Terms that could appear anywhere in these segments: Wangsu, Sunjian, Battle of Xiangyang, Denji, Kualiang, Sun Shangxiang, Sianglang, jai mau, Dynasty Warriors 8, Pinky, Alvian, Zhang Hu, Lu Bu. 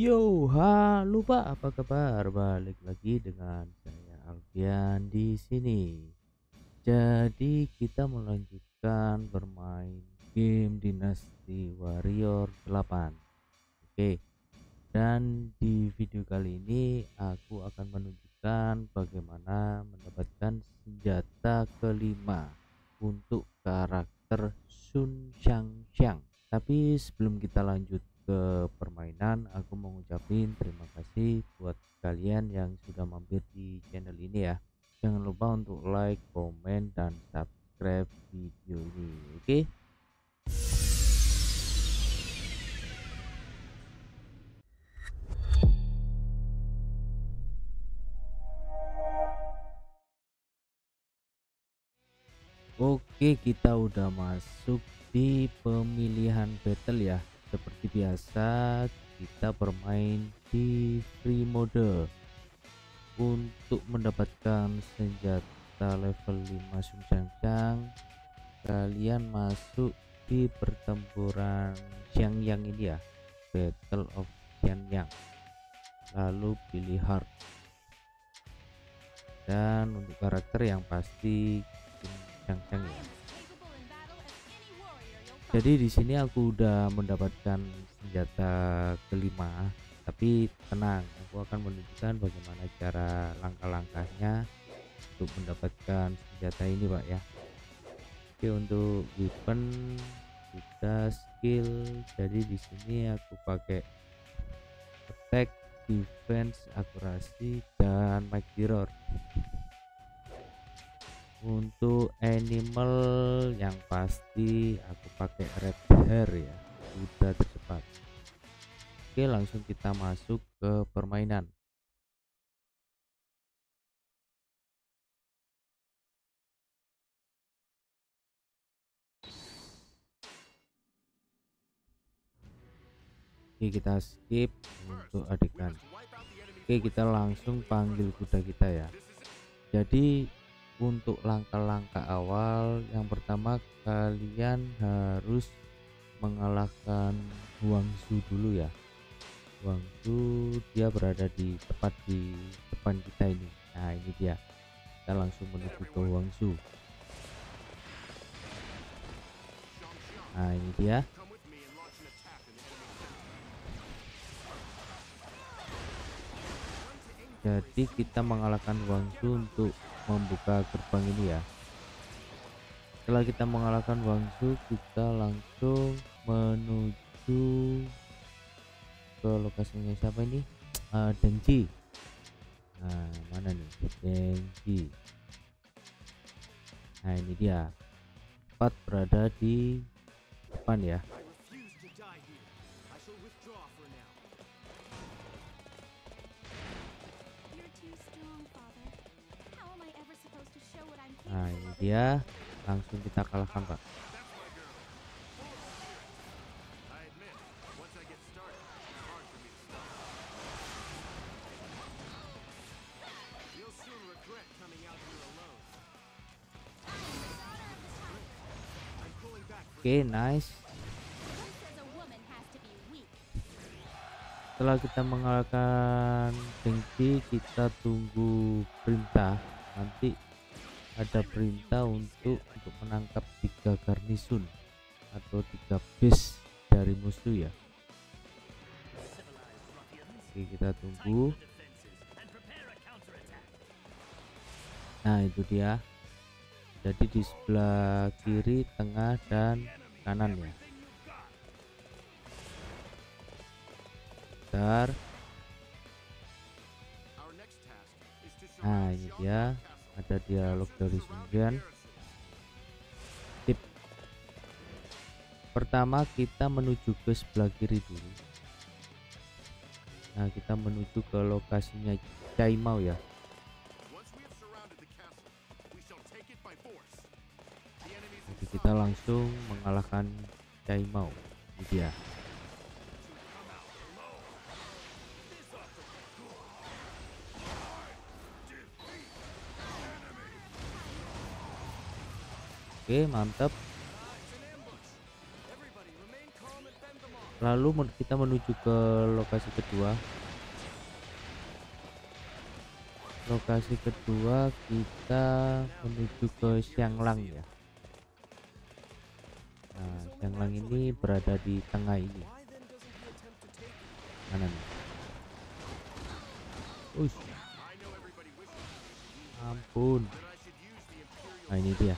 Yo, halo Pak, apa kabar? Balik lagi dengan saya Alvian di sini. Jadi kita melanjutkan bermain game Dynasty Warriors 8. Oke. Dan di video kali ini aku akan menunjukkan bagaimana mendapatkan senjata kelima untuk karakter Sun Shangxiang. Tapi sebelum kita lanjut ke permainan, aku mau ngucapin terima kasih buat kalian yang sudah mampir di channel ini ya. Jangan lupa untuk like, komen, dan subscribe video ini. Oke. Oke, kita udah masuk di pemilihan battle ya. Seperti biasa kita bermain di free mode untuk mendapatkan senjata level 5 Sun Shangxiang. Kalian masuk di pertempuran Xiangyang ini ya, Battle of Xiangyang, lalu pilih hard. Dan untuk karakter yang pasti Sun Shangxiang ya. Jadi di sini aku udah mendapatkan senjata kelima, tapi tenang, aku akan menunjukkan bagaimana cara langkah-langkahnya untuk mendapatkan senjata ini, Pak ya. Oke, untuk weapon kita skill. Jadi di sini aku pakai attack, defense, akurasi, dan mic mirror. Untuk animal yang pasti aku pakai red hair ya, udah tercepat. Oke, langsung kita masuk ke permainan. Oke, kita skip untuk adegan. Oke, kita langsung panggil kuda kita ya. Jadi untuk langkah-langkah awal, yang pertama kalian harus mengalahkan Wangsu dulu ya. Wangsu dia berada di tepat di depan kita ini. Nah, ini dia. Kita langsung menuju ke Wangsu. Nah, ini dia. Jadi kita mengalahkan Wangsu untuk membuka gerbang ini ya. Setelah kita mengalahkan Wangsu, kita langsung menuju ke lokasinya siapa ini? Denji. Nah, mana nih Denji? Nah, ini dia. Tepat berada di depan ya. Nah, ini dia, langsung kita kalahkan, Pak. Oke, nice. Setelah kita mengalahkan Pinky, kita tunggu perintah. Nanti ada perintah untuk menangkap 3 garnisun atau 3 base dari musuh ya. Oke, kita tunggu. Nah, itu dia. Jadi di sebelah kiri, tengah, dan kanan ya. Bentar. Nah, ini dia. Ada dialog dari Sunjian. Tip pertama, kita menuju ke sebelah kiri dulu. Nah, kita menuju ke lokasinya Jai Mau ya. Jadi kita langsung mengalahkan Jai Mau. Ini dia. Oke, mantap. Lalu kita menuju ke lokasi kedua. Lokasi kedua kita menuju ke Sianglang ya. Nah, Sianglang ini berada di tengah ini. Mana nih? Ampun. Nah, ini dia.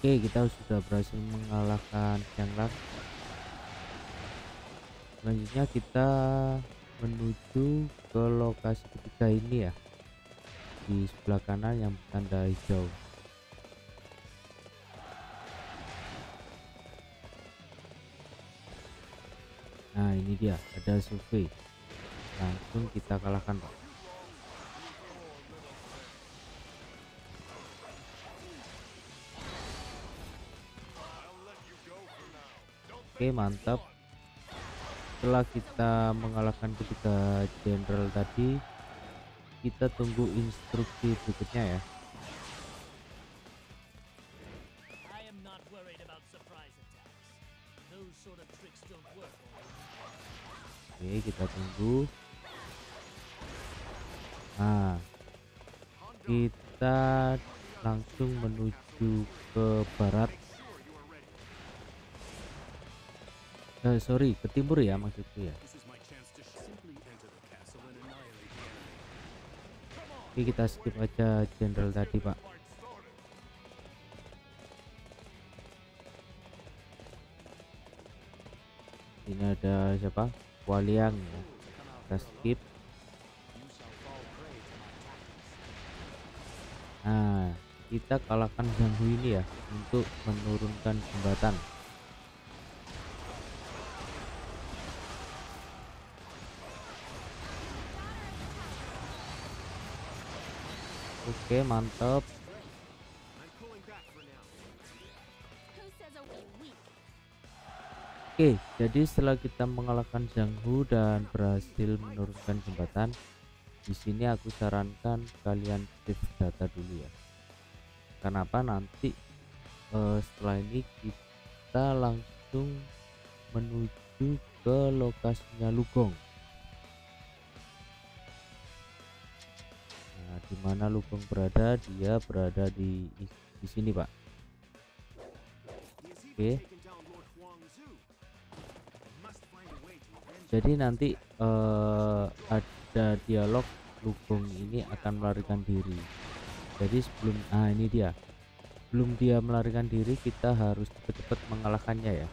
Oke, kita sudah berhasil mengalahkan Sianglang. Selanjutnya kita menuju ke lokasi ketiga ini ya, di sebelah kanan yang bertanda hijau. Nah, ini dia, ada survei. Langsung kita kalahkan, Pak. Oke, mantap. Setelah kita mengalahkan ketiga jenderal tadi, kita tunggu instruksi berikutnya ya. Oke, kita tunggu. Nah, kita langsung menuju ke barat. Sorry, ke timur ya maksudku ya. Oke, kita skip aja jenderal tadi, Pak. Ini ada siapa? Kualiang ya. Kita skip. Nah, kita kalahkan Zhang Hu ini ya, untuk menurunkan jembatan. Oke, mantap. Oke, jadi setelah kita mengalahkan Zhang Hu dan berhasil menurunkan jembatan, di sini aku sarankan kalian save data dulu ya. Kenapa? Nanti setelah ini kita langsung menuju ke lokasinya Lugong. Di mana Lugong berada? Dia berada di sini, Pak. Oke. Jadi nanti ada dialog Lugong ini akan melarikan diri. Jadi sebelum ini dia. Sebelum dia melarikan diri, kita harus cepat-cepat mengalahkannya ya.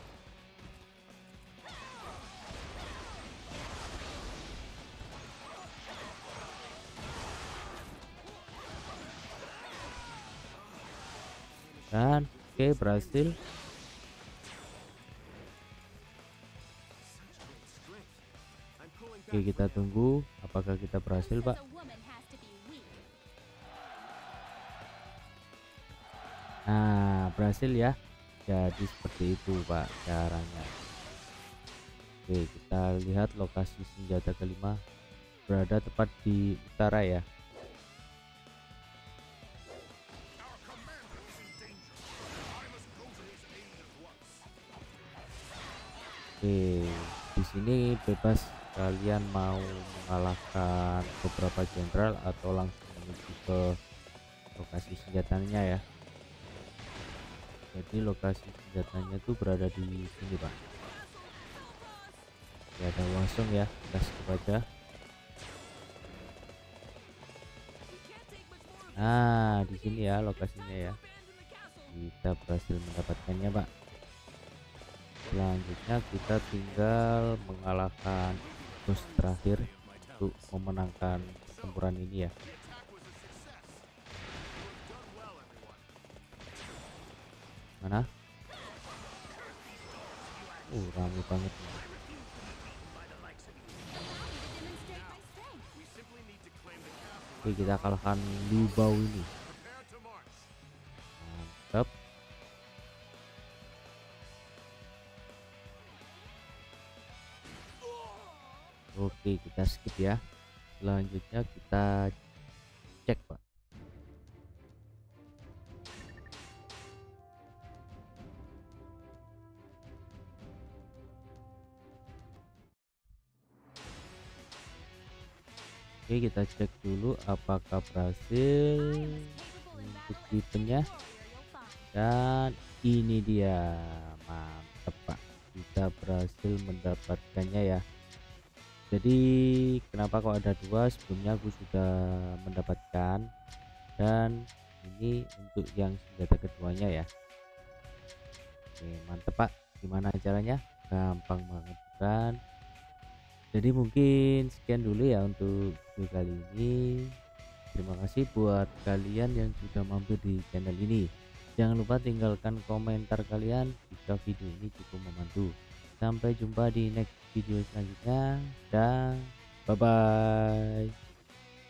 Dan oke, berhasil. Oke, kita tunggu apakah kita berhasil, Pak. Nah, berhasil ya. Jadi seperti itu, Pak, caranya. Oke, kita lihat lokasi senjata kelima berada tepat di utara ya. Oke, di sini bebas kalian mau mengalahkan beberapa jenderal atau langsung menuju ke lokasi senjatanya ya. Jadi lokasi senjatanya itu berada di sini, Pak. Ya, ada langsung ya, kita skip aja. Nah, di sini ya lokasinya ya. Kita berhasil mendapatkannya, Pak. Selanjutnya kita tinggal mengalahkan bos terakhir untuk memenangkan pertempuran ini ya. Mana? Rame banget. Oke, kita kalahkan Lu Bu ini. Mantap. Oke, kita skip ya. Selanjutnya kita cek, Pak. Oke, kita cek dulu apakah berhasil untuk tipenya. Dan ini dia, mantap Pak, kita berhasil mendapatkannya ya. Jadi kenapa kok ada dua, sebelumnya aku sudah mendapatkan, dan ini untuk yang senjata keduanya ya. Oke, mantap Pak. Gimana caranya? Gampang banget kan. Jadi mungkin sekian dulu ya untuk video kali ini. Terima kasih buat kalian yang sudah mampir di channel ini. Jangan lupa tinggalkan komentar kalian jika video ini cukup membantu. Sampai jumpa di next video selanjutnya, dan bye-bye.